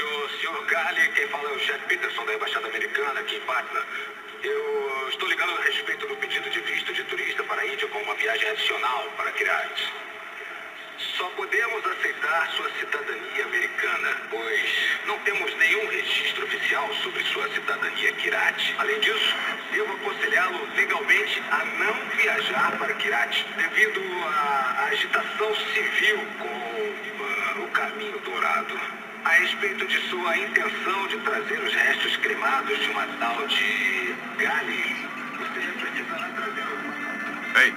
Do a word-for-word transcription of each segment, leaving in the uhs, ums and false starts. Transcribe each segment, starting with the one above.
que o senhor Gale, quem fala é o Jeff Peterson da Embaixada Americana aqui em Patna. Eu estou ligando a respeito do pedido de visto de turista para a Índia com uma viagem adicional para Kirati. Só podemos aceitar sua cidadania americana, pois não temos nenhum registro oficial sobre sua cidadania Kirati. Além disso, devo aconselhá-lo legalmente a não viajar para Kirati, devido à agitação civil com uh, o Caminho Dourado. A respeito de sua intenção de trazer os restos cremados de uma tal de Gale, você precisará trazer alguma... Ei!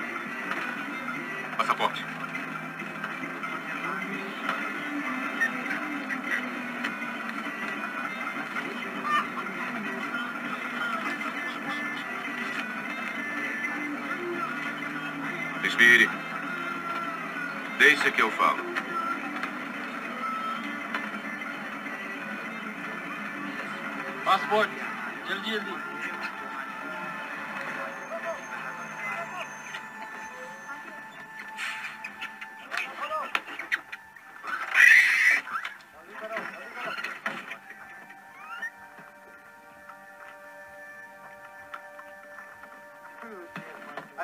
Passaporte. Respire. Deixa que eu falo. Passaporte. Jaldi jaldi.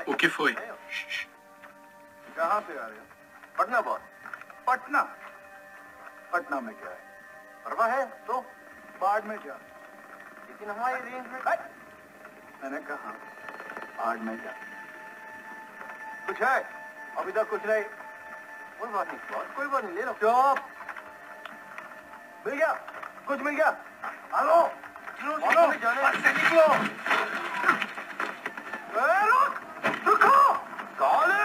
O que foi? कहाँ पे आ रहे हो? पटना बॉस। पटना? पटना में क्या है? परवाह है तो बाढ़ में जा। लेकिन हमारी रेंज में कट। मैंने कहा बाढ़ में जा। कुछ है? अभी तक कुछ नहीं। कोई बात नहीं बॉस, कोई बात नहीं ले लो। जॉब मिल गया? कुछ मिल गया? हेलो? हेलो? जाने निकलो। रुक रुको। काले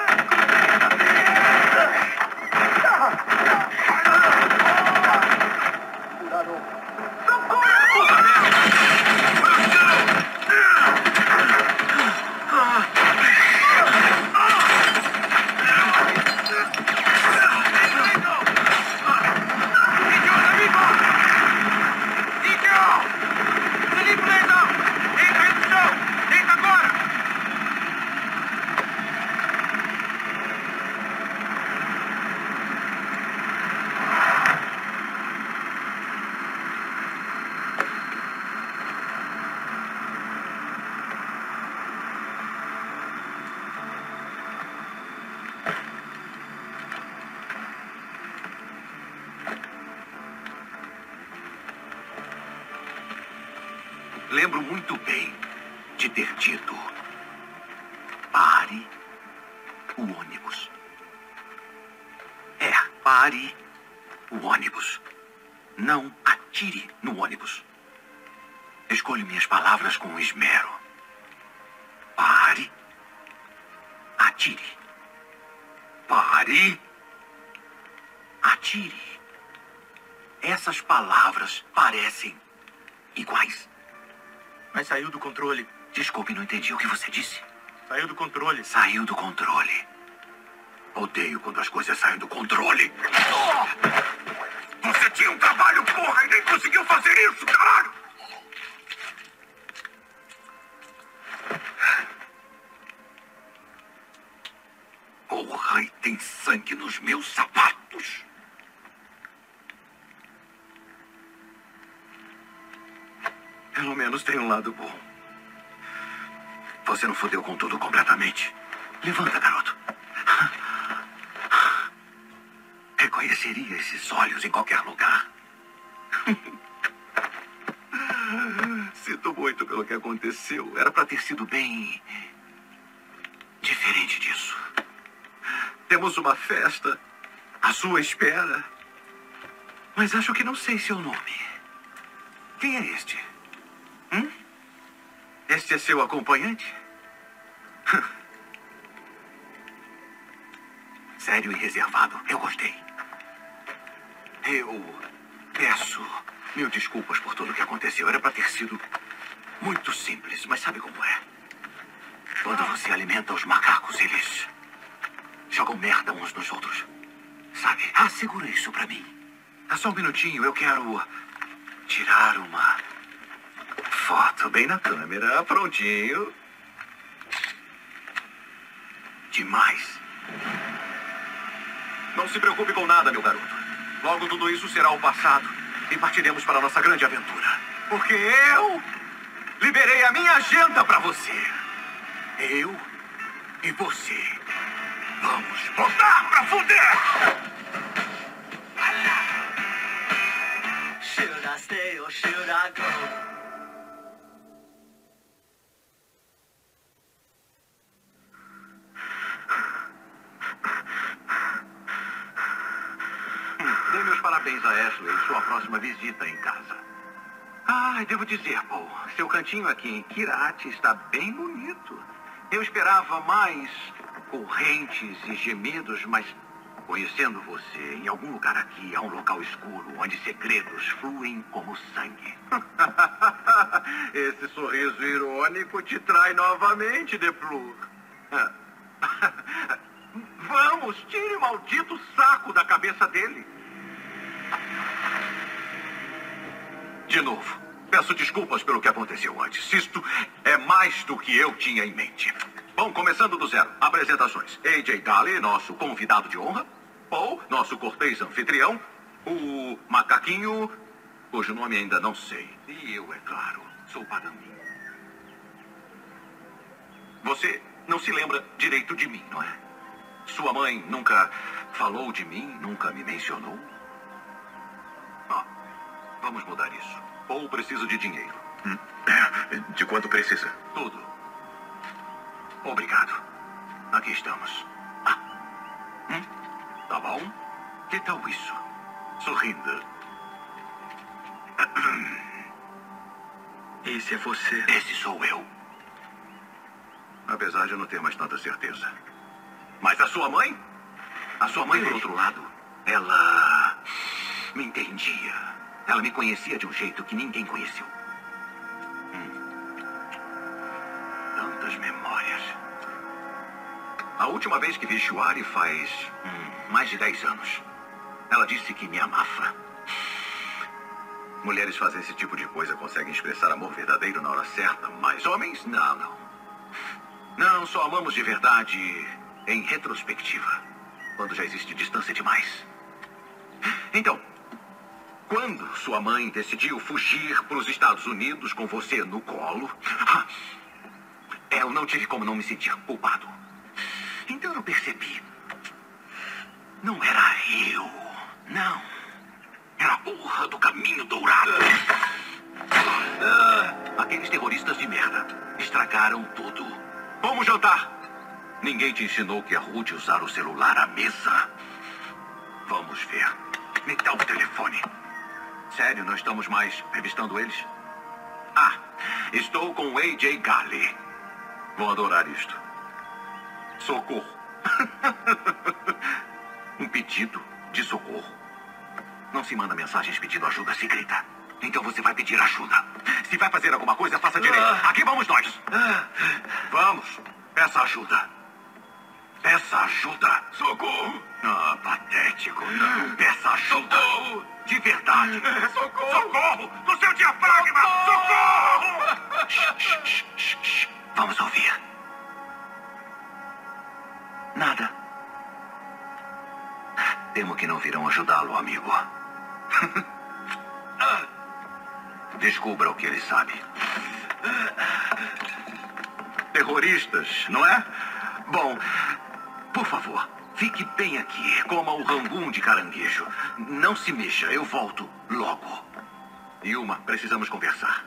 Lembro muito bem de ter dito: pare o ônibus. É, pare o ônibus. Não atire no ônibus. Escolho minhas palavras com esmero. Pare. Atire. Pare. Atire. Essas palavras parecem iguais. Mas saiu do controle. Desculpe, não entendi o que você disse. Saiu do controle. Saiu do controle. Odeio quando as coisas saem do controle. Oh! Você tinha um trabalho, porra, e nem conseguiu fazer isso, caralho! Porra, e tem sangue nos meus sapatos. Pelo menos tem um lado bom. Você não fodeu com tudo completamente. Levanta, garoto. Reconheceria esses olhos em qualquer lugar. Sinto muito pelo que aconteceu. Era pra ter sido bem... diferente disso. Temos uma festa à sua espera. Mas acho que não sei seu nome. Quem é este? Hum? Este é seu acompanhante? Sério e reservado, eu gostei. Eu peço mil desculpas por tudo o que aconteceu. Era pra ter sido muito simples, mas sabe como é? Quando você alimenta os macacos, eles jogam merda uns nos outros. Sabe? Ah, segura isso pra mim. Há só um minutinho, eu quero tirar uma... foto bem na câmera, prontinho. Demais. Não se preocupe com nada, meu garoto. Logo tudo isso será o passado. e partiremos para a nossa grande aventura. Porque eu liberei a minha agenda para você. Eu e você. Vamos botar pra fuder! Should I stay or should I go? Parabéns a Ashley e sua próxima visita em casa. Ah, devo dizer, Paul, seu cantinho aqui em Kirati está bem bonito. Eu esperava mais correntes e gemidos, mas conhecendo você, em algum lugar aqui há um local escuro onde segredos fluem como sangue. Esse sorriso irônico te trai novamente, Deplur. Vamos, tire o maldito saco da cabeça dele. De novo, peço desculpas pelo que aconteceu antes. Isto é mais do que eu tinha em mente. Bom, começando do zero, apresentações. A J Daly, nosso convidado de honra. Paul, nosso cortês anfitrião. O macaquinho, cujo nome ainda não sei. E eu, é claro, sou Pagan Min. Você não se lembra direito de mim, não é? Sua mãe nunca falou de mim, nunca me mencionou. Vamos mudar isso. Ou preciso de dinheiro. De quanto precisa? Tudo. Obrigado. Aqui estamos. Ah. Hum? Tá bom? Que tal isso? Sorrindo. Esse é você? Esse sou eu. Apesar de eu não ter mais tanta certeza. Mas a sua mãe? A sua mãe, por outro lado, ela me entendia. Ela me conhecia de um jeito que ninguém conheceu. Hum. Tantas memórias. A última vez que vi Ishwari faz hum, mais de dez anos. Ela disse que me amava. Mulheres fazem esse tipo de coisa, conseguem expressar amor verdadeiro na hora certa, mas homens, não, não. Não, só amamos de verdade em retrospectiva, quando já existe distância demais. Então, quando sua mãe decidiu fugir para os Estados Unidos com você no colo, eu não tive como não me sentir culpado. Então eu percebi. Não era eu, não. Era a porra do caminho dourado. Aqueles terroristas de merda estragaram tudo. Vamos jantar. Ninguém te ensinou que é rude usar o celular à mesa. Vamos ver. Me dá o telefone. Sério, não estamos mais revistando eles? Ah, estou com o A J Ghale. Vou adorar isto. Socorro. Um pedido de socorro. Não se manda mensagens pedindo ajuda, se grita. Então você vai pedir ajuda. Se vai fazer alguma coisa, faça direito. Aqui vamos nós. Vamos. Peça ajuda. Peça ajuda. Socorro. Ah, patético. Não. Peça ajuda. Socorro. De verdade. Socorro. Socorro. No seu diafragma. Socorro. Socorro. Shh, shh, shh, shh. Vamos ouvir. Nada. Temo que não virão ajudá-lo, amigo. Descubra o que ele sabe. Terroristas, não é? Bom, por favor, fique bem aqui. Coma o rangoon de caranguejo. Não se mexa, eu volto logo. Yuma, precisamos conversar.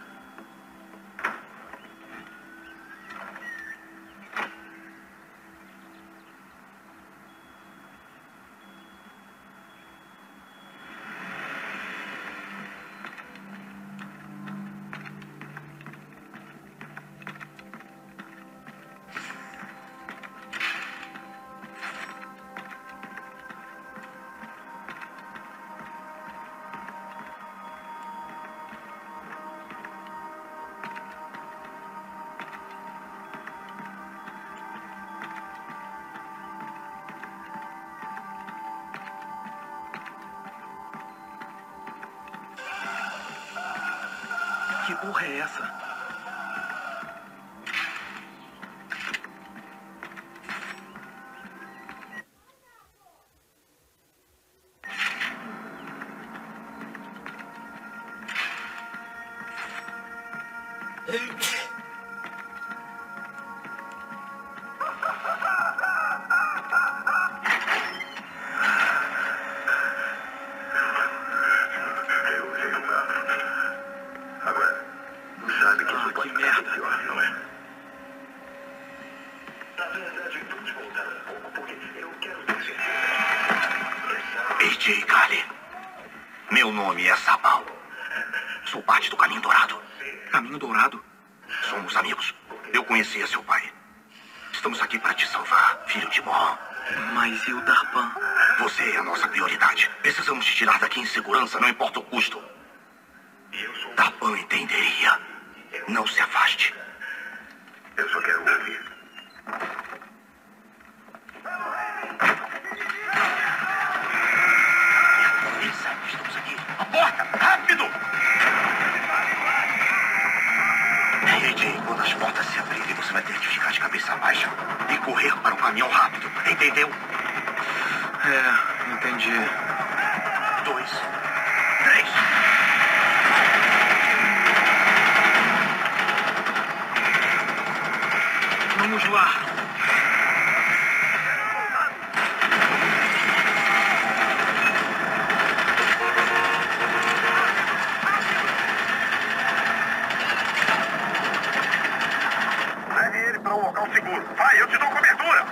Que porra é essa? A J Ghale. Meu nome é Sabão. Sou parte do Caminho Dourado. Caminho Dourado? Somos amigos. Eu conhecia seu pai. Estamos aqui para te salvar, filho de Mó. Mas e o Darpan? Você é a nossa prioridade. Precisamos te tirar daqui em segurança, não importa o custo. Darpan entenderia. Não se afaste. Eu só quero ouvir. Caminhão rápido, entendeu? É, entendi. Dois, três. Vamos lá. Leve ele para um local seguro. Vai, eu te dou cobertura.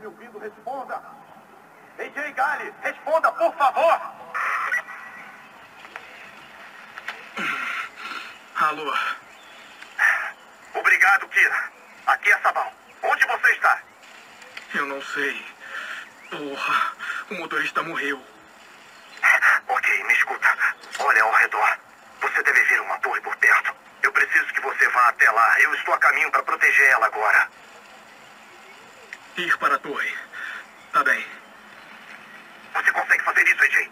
Me ouvindo, responda! A J Ghale, responda, por favor! Alô? Obrigado, Kira. Aqui é Sabão. Onde você está? Eu não sei. Porra, o motorista morreu. Ok, me escuta. Olha ao redor. Você deve ver uma torre por perto. Eu preciso que você vá até lá. Eu estou a caminho para proteger ela agora. Ir para a torre. Tá bem. Você consegue fazer isso, A J?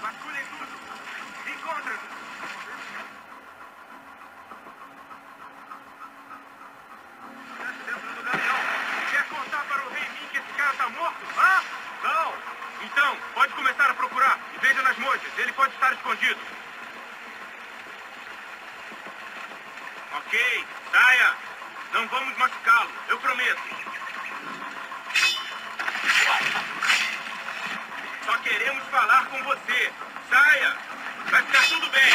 Vasculhem tudo. Encontre. Dentro do caminhão. Quer contar para o Rei Min que esse cara tá morto? Hã? Não. Então, pode começar a procurar. E veja nas moitas. Ele pode estar escondido. Ok, saia! Não vamos machucá-lo, eu prometo. Só queremos falar com você. Saia! Vai ficar tudo bem.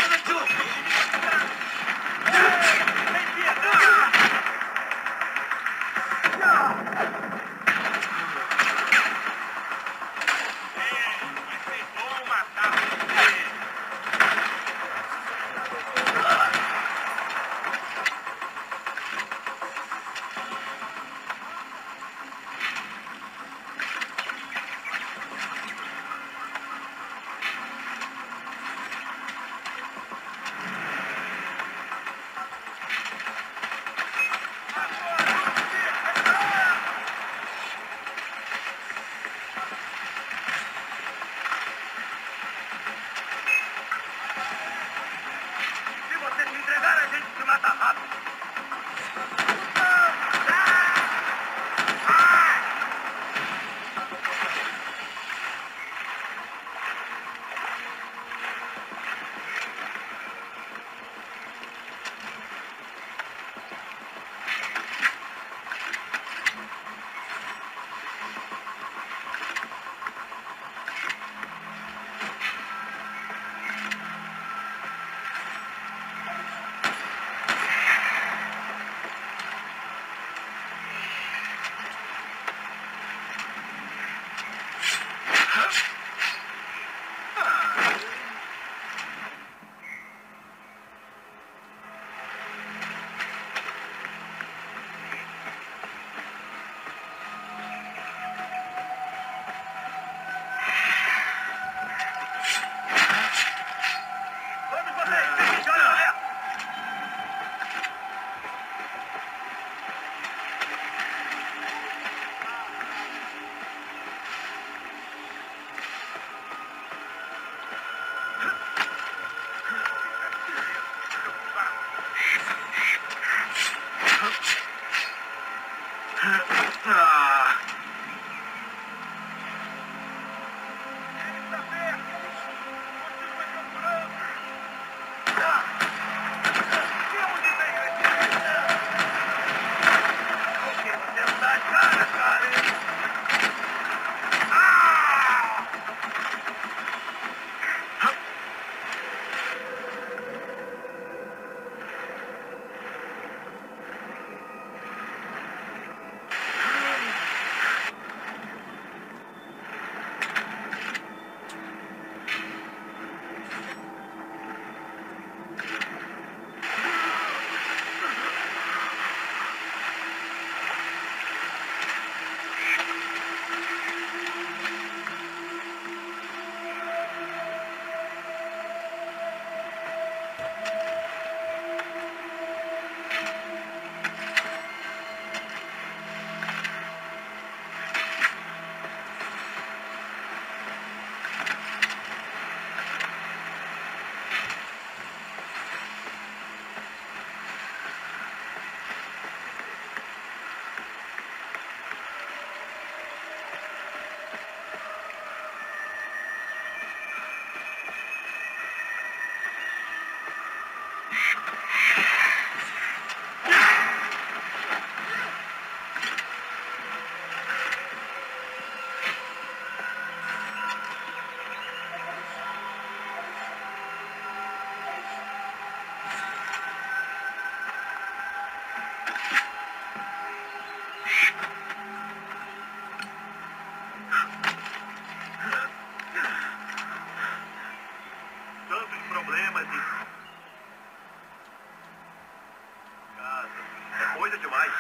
coisa demais.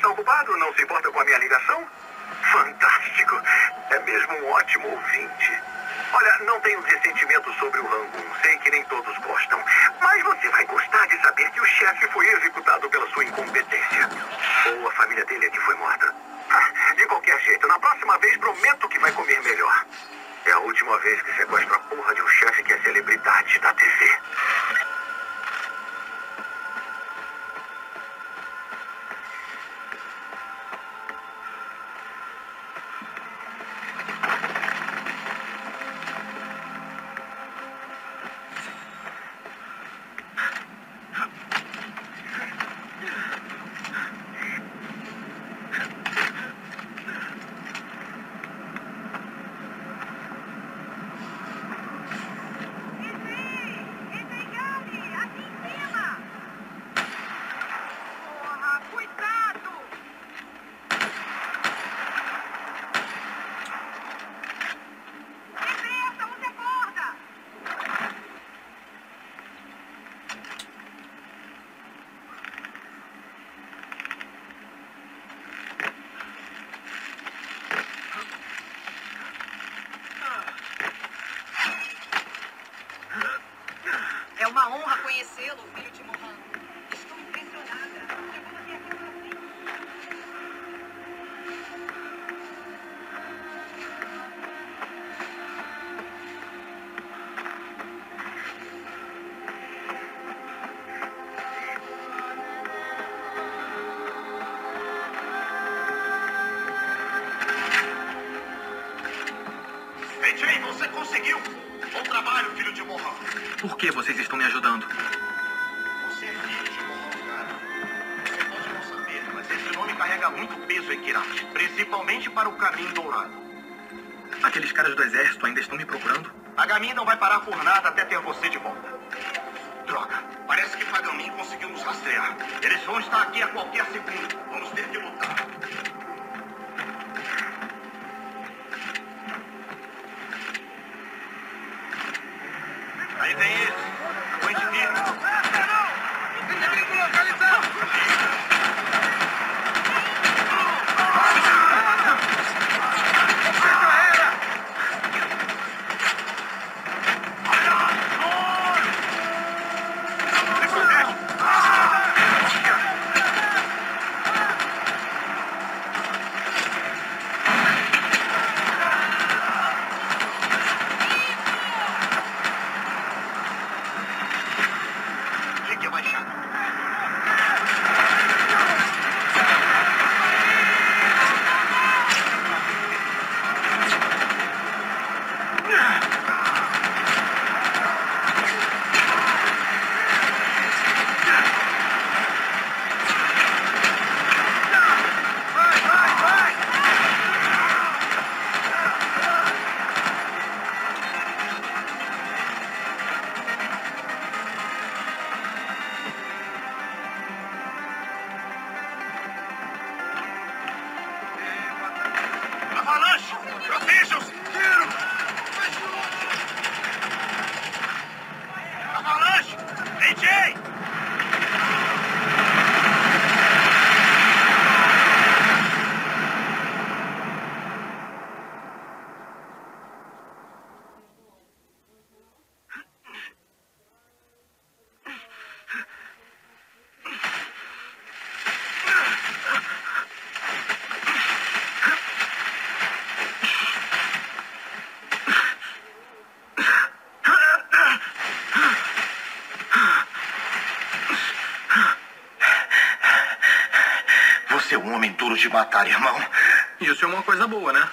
Está ocupado? Não se importa com a minha ligação? Fantástico! É mesmo um ótimo ouvinte. Olha, não tenho ressentimento sobre o rango. Sei que nem todos gostam. Mas você vai gostar de saber que o chefe foi executado pela sua incompetência. Ou a família dele é que foi morta. De qualquer jeito, na próxima vez prometo que vai comer melhor. É a última vez que sequestra a porra de um chefe que é celebridade da T V. Por que vocês estão me ajudando? Você é filho de Morro, cara. Você pode não saber, mas esse nome carrega muito peso em Kirati, principalmente para o Caminho Dourado. Aqueles caras do exército ainda estão me procurando? Pagan Min não vai parar por nada até ter você de volta. Droga, parece que Pagan Min conseguiu nos rastrear. Eles vão estar aqui a qualquer segundo. Vamos ter que lutar. De matar, irmão. Isso é uma coisa boa, né?